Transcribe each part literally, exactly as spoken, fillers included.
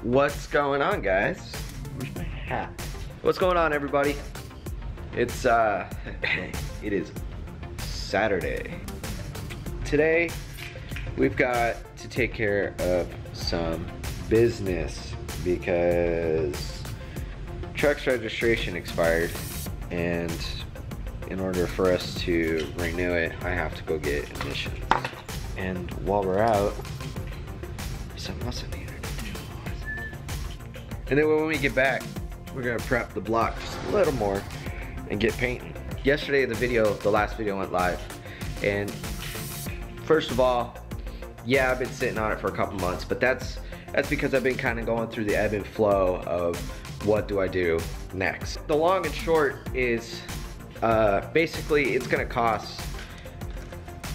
What's going on, guys? Where's my hat? What's going on, everybody? It's uh it is Saturday. Today we've got to take care of some business because truck's registration expired, and in order for us to renew it, I have to go get emissions. And while we're out, something else I need. And then when we get back, we're gonna prep the block just a little more and get painting. Yesterday, the video, the last video went live. And first of all, yeah, I've been sitting on it for a couple months, but that's that's because I've been kind of going through the ebb and flow of what do I do next. The long and short is uh, basically it's gonna cost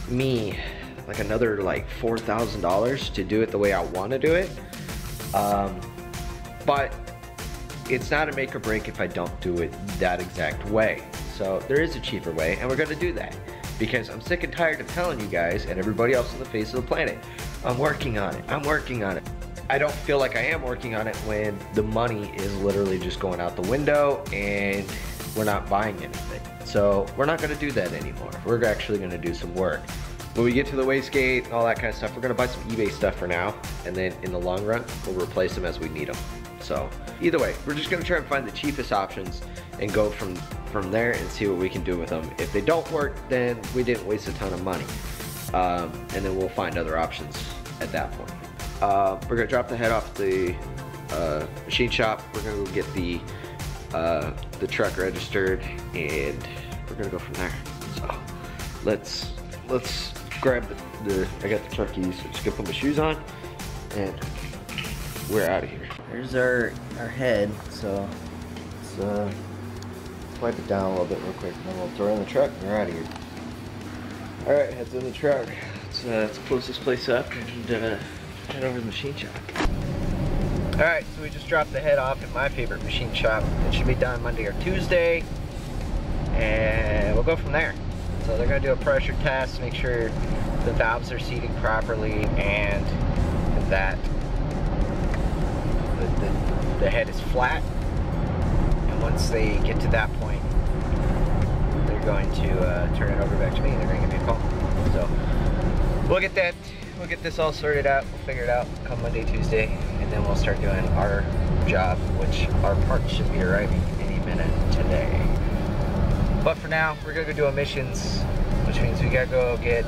me like another like four thousand dollars to do it the way I wanna do it. Um, But it's not a make or break if I don't do it that exact way. So there is a cheaper way, and we're gonna do that because I'm sick and tired of telling you guys and everybody else on the face of the planet, I'm working on it, I'm working on it. I don't feel like I am working on it when the money is literally just going out the window and we're not buying anything. So we're not gonna do that anymore. We're actually gonna do some work. When we get to the wastegate and all that kind of stuff, we're gonna buy some eBay stuff for now, and then in the long run, we'll replace them as we need them. So either way, we're just gonna try and find the cheapest options and go from, from there and see what we can do with them. If they don't work, then we didn't waste a ton of money. Um, and then we'll find other options at that point. Uh, we're gonna drop the head off the uh, machine shop. We're gonna go get the, uh, the truck registered, and we're gonna go from there. So let's, let's grab the, the I got the truck keys, so just gonna put my shoes on, and we're out of here. Here's our, our head, so let's, uh, let's wipe it down a little bit real quick, and then we'll throw it in the truck and we're out of here. All right, head's in the truck. Let's, uh, let's close this place up and uh, head over to the machine shop. All right, so we just dropped the head off at my favorite machine shop. It should be done Monday or Tuesday, and we'll go from there. So they're gonna do a pressure test, make sure the valves are seating properly, and that The, the, the head is flat, and once they get to that point, they're going to uh, turn it over back to me. They're going to give me a call. So we'll get that, we'll get this all sorted out. We'll figure it out come Monday, Tuesday, and then we'll start doing our job, which our parts should be arriving any minute today. But for now, we're going to go do emissions, which means we got to go get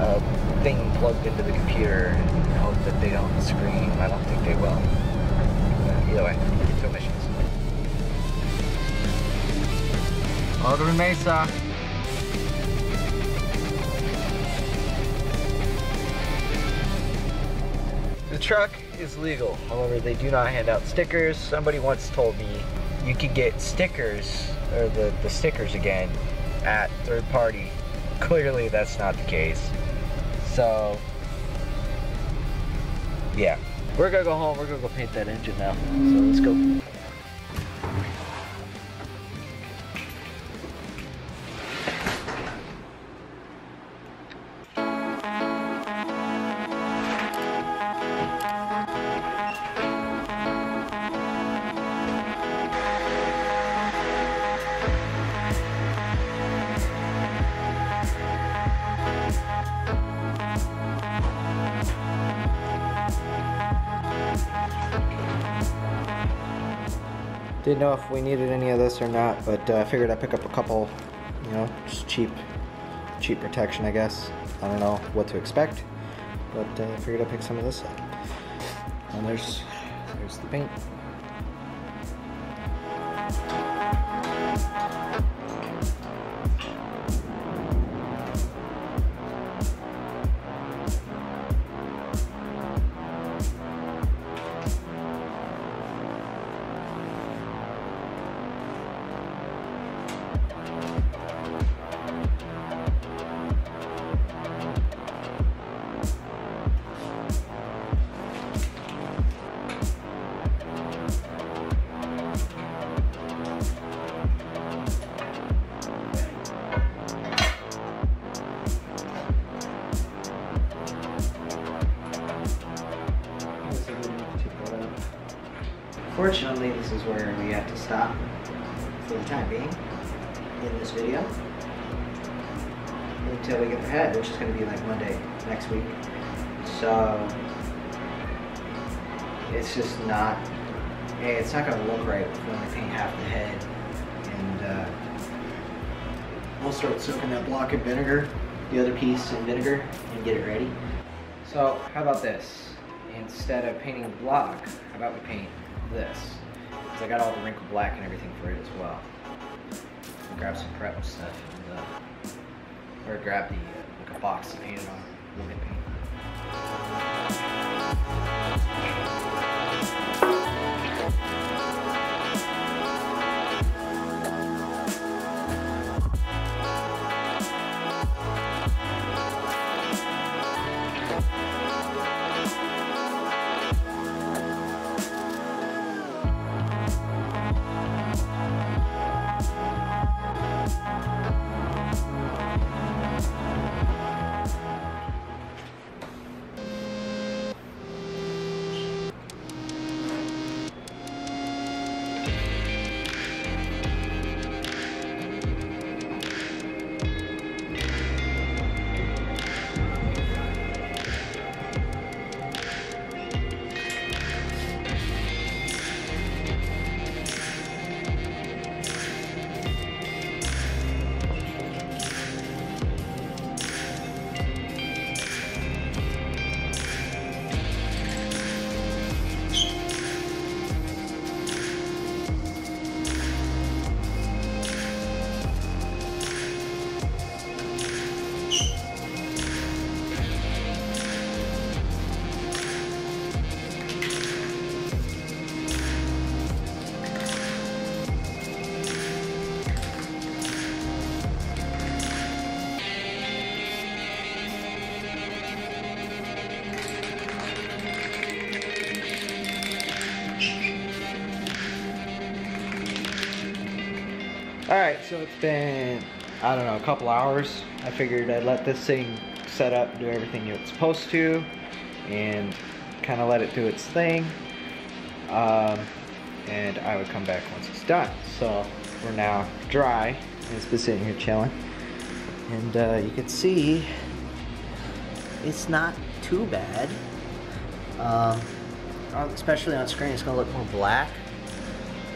a thing plugged into the computer. Hope that they don't scream. I don't think they will. But either way, two missions. Alderman Mesa. The truck is legal. However, they do not hand out stickers. Somebody once told me you could get stickers, or the, the stickers again, at third party. Clearly that's not the case. So, yeah, we're gonna go home, we're gonna go paint that engine now, so let's go. Didn't know if we needed any of this or not, but I uh, figured I'd pick up a couple, you know, just cheap, cheap protection, I guess. I don't know what to expect, but I uh, figured I'd pick some of this up. And there's, there's the paint. unfortunately, this is where we have to stop for the time being in this video until we get the head, which is going to be like Monday next week. So it's just not, it's not going to look right when we paint half the head, and uh, we'll start soaking that block in vinegar, the other piece in vinegar, and get it ready. So how about this? Instead of painting a block, how about we paint this? Because I got all the wrinkle black and everything for it as well. I'll grab some prep stuff and uh, or grab the uh, like a box to paint it on. We'll get paint. Alright, so it's been, I don't know, a couple hours. I figured I'd let this thing set up, do everything it's supposed to, and kind of let it do its thing. Um, and I would come back once it's done. So we're now dry, and it's been sitting here chilling. And uh, you can see, it's not too bad. Um, especially on screen, it's going to look more black.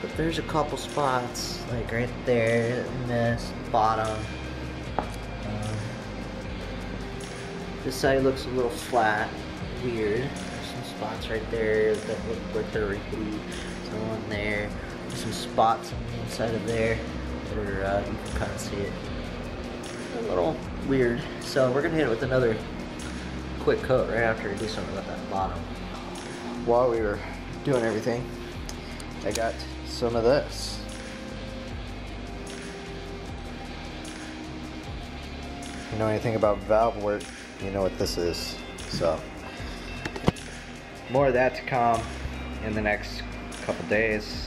But there's a couple spots, like right there, in this bottom. Um, this side looks a little flat, weird. There's some spots right there that look like they're wrinkly. There's one there. There's some spots on the inside of there where uh, you can kind of see it. A little weird. So we're gonna hit it with another quick coat right after we do something about that bottom. While we were doing everything, I got some of this. If you know anything about valve work, you know what this is. So more of that to come in the next couple days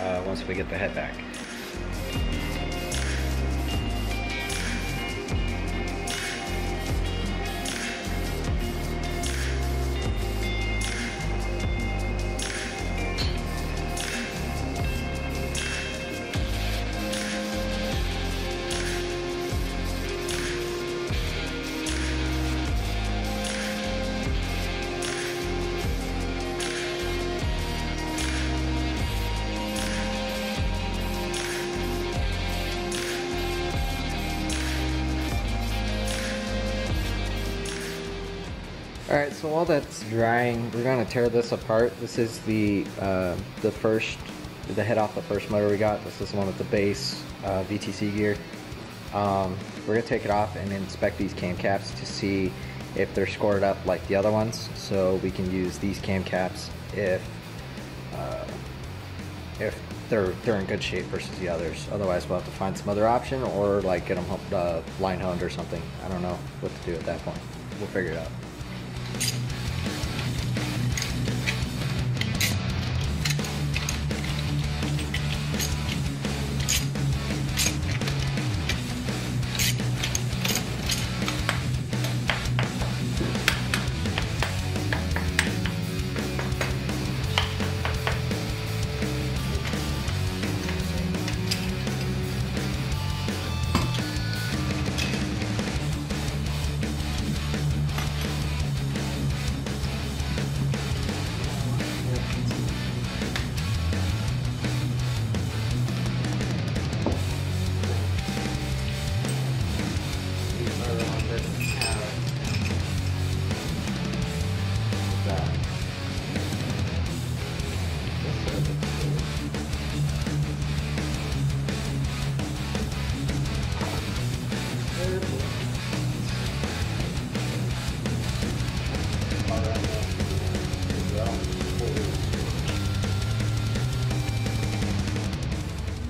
uh, once we get the head back. Alright, so while that's drying, we're going to tear this apart. This is the uh, the first, the head off the first motor we got. This is the one with the base uh, V T C gear. Um, we're going to take it off and inspect these cam caps to see if they're scored up like the other ones. So we can use these cam caps if uh, if they're, they're in good shape versus the others. Otherwise we'll have to find some other option, or like get them uh, line honed or something. I don't know what to do at that point. We'll figure it out.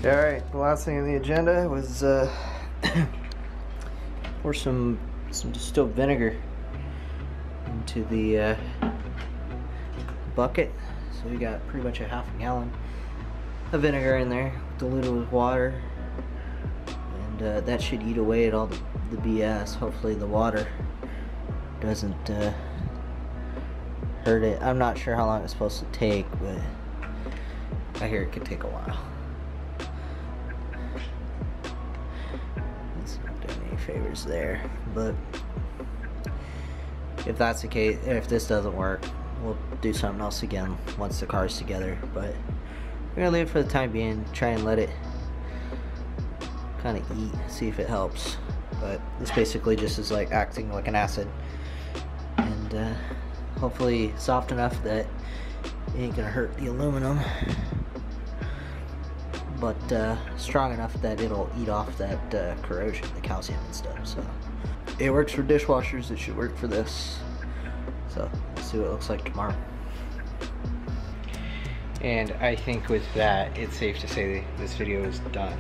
Alright, the last thing on the agenda was uh, pour some some distilled vinegar into the uh, bucket. So we got pretty much a half a gallon of vinegar in there, diluted with water, and uh, that should eat away at all the, the B S. Hopefully the water doesn't uh, hurt it. I'm not sure how long it's supposed to take, but I hear it could take a while. It's not doing any favors there, but if that's the case, if this doesn't work, we'll do something else again once the car's together. But we're gonna leave it for the time being, try and let it kind of eat, see if it helps. But it's basically just is like acting like an acid, and uh, hopefully soft enough that it ain't gonna hurt the aluminum, but uh, strong enough that it'll eat off that uh, corrosion, the calcium and stuff. So it works for dishwashers, it should work for this. So let's see what it looks like tomorrow. And I think with that, it's safe to say this video is done.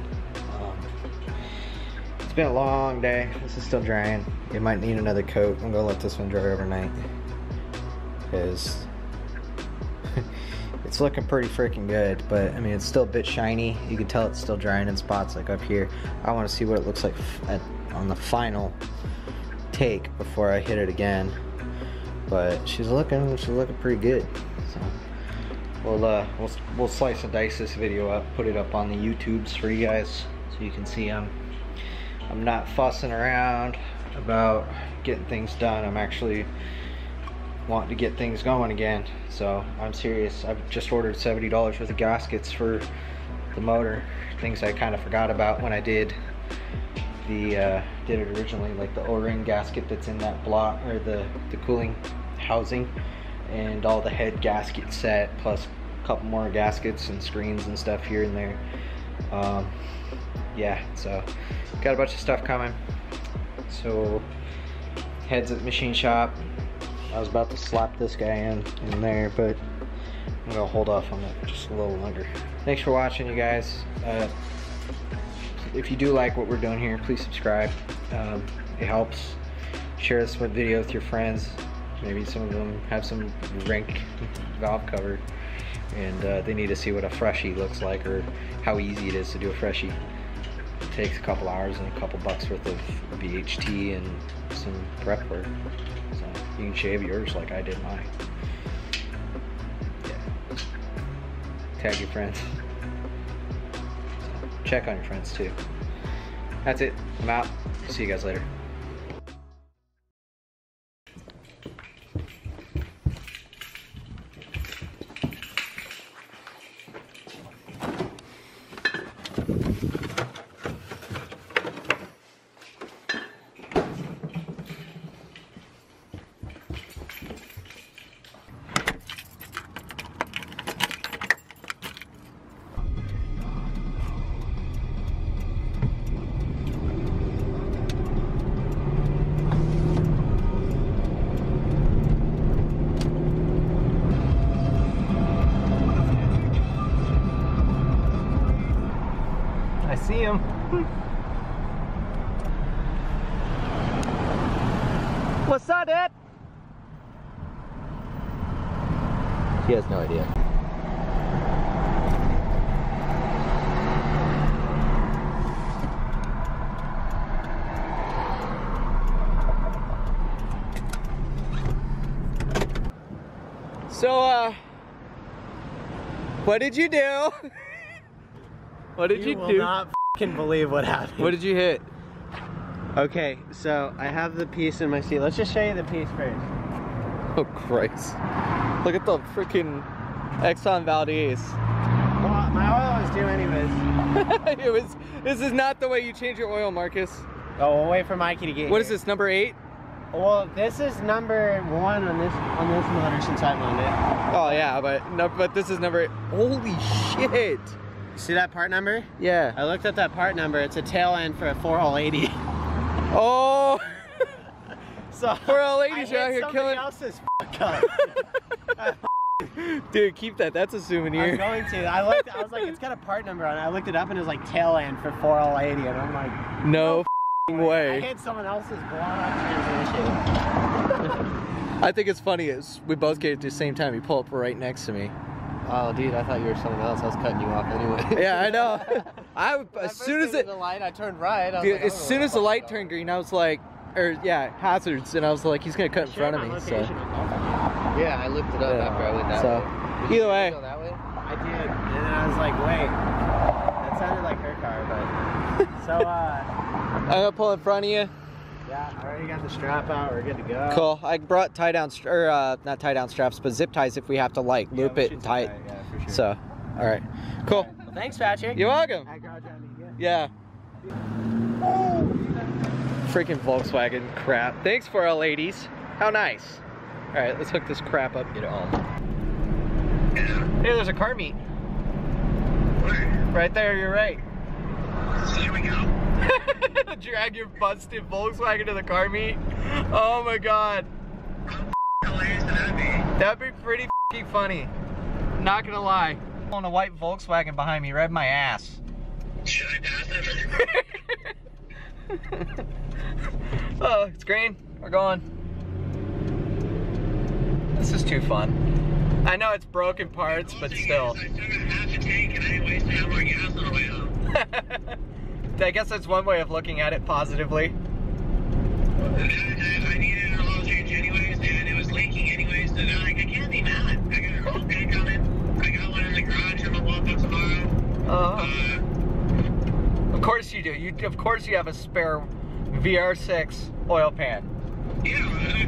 Um, it's been a long day. This is still drying. It might need another coat. I'm gonna let this one dry overnight, because it's looking pretty freaking good. But I mean, it's still a bit shiny. You can tell it's still drying in spots, like up here. I want to see what it looks like at, on the final take before I hit it again. But she's looking, she's looking pretty good. So we'll uh, we'll we'll slice and dice this video up, put it up on the YouTubes for you guys, so you can see I'm I'm not fussing around about getting things done. I'm actually wanting to get things going again. So I'm serious. I've just ordered seventy dollars worth of gaskets for the motor. Things I kind of forgot about when I did the uh, did it originally, like the O-ring gasket that's in that block, or the the cooling housing, and all the head gasket set, plus a couple more gaskets and screens and stuff here and there. Um, yeah, so got a bunch of stuff coming. So heads at the machine shop. I was about to slap this guy in in there, but I'm gonna hold off on that just a little longer. Thanks for watching, you guys. Uh, if you do like what we're doing here, please subscribe. Um, it helps. Share this video with your friends. Maybe some of them have some rank valve cover, and uh, they need to see what a freshie looks like, or how easy it is to do a freshie. It takes a couple hours and a couple bucks worth of V H T and some prep work. So you can shave yours like I did mine. Yeah. Tag your friends. Check on your friends too. That's it. I'm out. See you guys later. See him. What's up, Dad? He has no idea. So, uh, what did you do? What did you, you will do? Not f***ing believe what happened. What did you hit? Okay, so I have the piece in my seat. Let's just show you the piece first. Oh Christ! Look at the freaking Exxon Valdez. Well, my oil was due anyways. It was. This is not the way you change your oil, Marcus. Oh, we'll wait for Mikey to get. What here. Is this, number eight? Well, this is number one on this on this motor since I owned it. Oh yeah, but no, but this is number eight. Holy shit! See that part number? Yeah. I looked up that part number. It's a tail end for a four L eighty. Oh! So four L eighties are out here killing. Somebody else's f*** up. Dude, keep that. That's a souvenir. I'm going to. I looked. I was like, it's got a part number on it. I looked it up and it was like tail end for four L eighty, and I'm like, no, no way. I hit someone else's blown-up transmission. I think it's funny is we both get it at the same time. You pull up right next to me. Oh, dude, I thought you were someone else. I was cutting you off anyway. Yeah, I know. I as soon as it, the light, I turned right. I was dude, like, I as soon as the light turned green, I was like, or yeah, hazards, and I was like, he's gonna cut in front of me. So. Yeah, I looked it up yeah. after I went that so, way. Did either way. Go that way. I did, and then I was like, wait, that sounded like her car, but so uh. I'm gonna pull in front of you. Yeah, I already got the strap out. We're good to go. Cool. I brought tie down, or uh, not tie down straps, but zip ties if we have to like yeah, loop it and tie it. Right. Yeah, for sure. So, all right, cool. All right. Well, thanks, Patrick. You're welcome. At Garage Rats. Yeah. Oh. Freaking Volkswagen crap. Thanks for our ladies. How nice. All right, let's hook this crap up. Get it on. Hey, there's a car meet. Where? Right there. You're right. So here we go. Drag your busted Volkswagen to the car meet. Oh my god. How hilarious would that be? That'd be pretty funny. Not gonna lie. On a white Volkswagen behind me, read my ass. Should I pass it? Oh, it's green. We're going. This is too fun. I know it's broken parts, but still. I have to take it anyway, so I'm going to gas on the way home. I guess that's one way of looking at it positively. I needed an oil change anyways, and it was leaking anyways, so now like, I can't be mad. I got an oil tank on it. I got one in the garage. I'm gonna walk up tomorrow. Uh, uh, of course you do. You of course you have a spare V R six oil pan. Yeah, who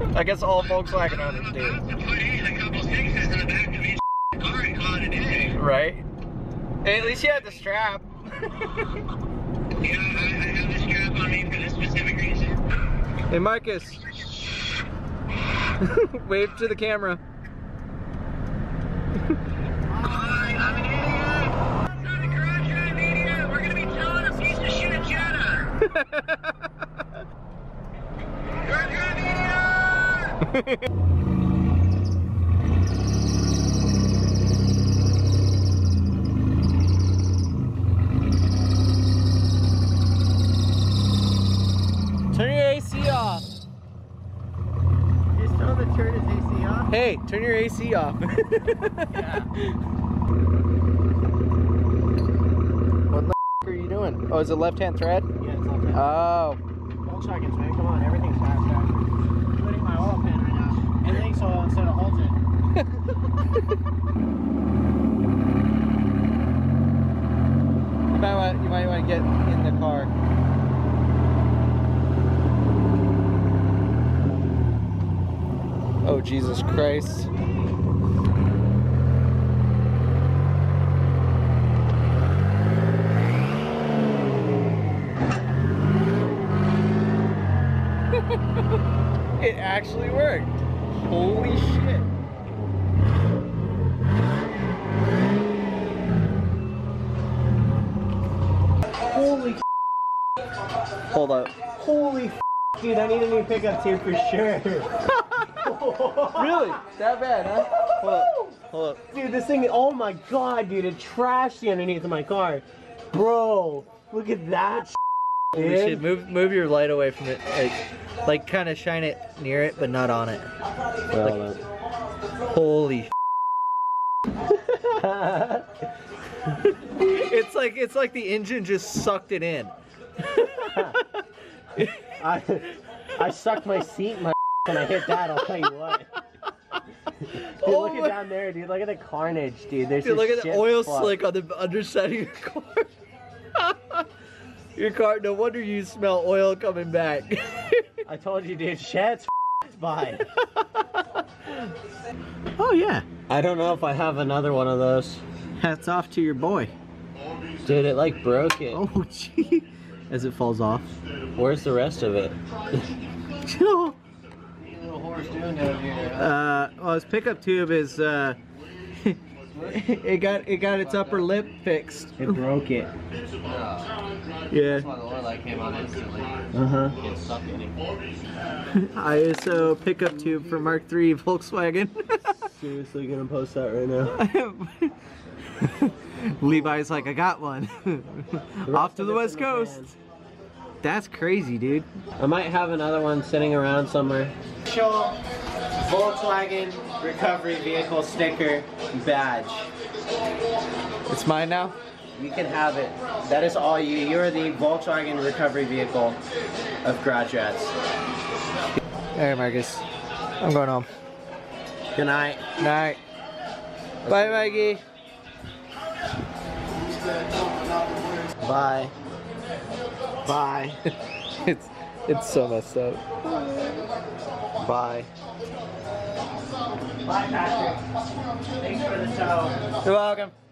doesn't? I guess all Volkswagen owners do. I'm about to put in a couple sixes in the back of each car and call it a day. Right. And at least you had the strap. Yeah, I, I have the strap on me for this specific reason. Hey, Marcus. Wave to the camera. Hi, I'm an idiot. It's not a garage drive idiot. We're going to be towing a piece of shit at Jetta. Garage drive idiot! Hey, turn your A C off. Yeah. What the f are you doing? Oh, is it left-hand thread? Yeah, it's left-hand. Oh. Volkswagens, man, come on, everything's fast after. I'm putting my oil pan right now. Everything's oil instead of halted. you might want, you might want to get in the car. Oh, Jesus Christ. It actually worked. Holy shit. Holy Hold up. Holy dude, I need a new pickup too for sure. Really? That bad, huh? Hold up. Hold up. Dude, this thing, oh my god, dude, it trashed the underneath of my car. Bro, look at that s***, dude. You should move, move your light away from it. Like, like kind of shine it near it, but not on it. Well, like, holy It's like It's like the engine just sucked it in. I, I sucked my seat in my when I hit that, I'll tell you what. Dude, oh look at down there, dude. Look at the carnage, dude. There's dude, look at the oil fuck. slick on the underside of your car. Your car, no wonder you smell oil coming back. I told you, dude. Shit's fine. Oh, yeah. I don't know if I have another one of those. Hats off to your boy. Dude, it like broke it. Oh, gee. As it falls off. Where's the rest of it? No. Uh, well, his pickup tube is uh, It got it got its upper lip fixed. It broke it. Uh, yeah. That's why the oil light came on instantly. Uh huh. It's stuck in it. I S O pickup tube for Mark three Volkswagen. Seriously, gonna post that right now. Levi's like, I got one. Off to the West Coast. That's crazy, dude. I might have another one sitting around somewhere. Show Volkswagen recovery vehicle sticker badge. It's mine now? You can have it. That is all you. You're the Volkswagen recovery vehicle of Garage Rats. Alright, Marcus. I'm going home. Good night. Night. Bye, Mikey. Bye. Bye. It's it's so messed up. Bye. Bye, Patrick. Thanks for the show. You're welcome.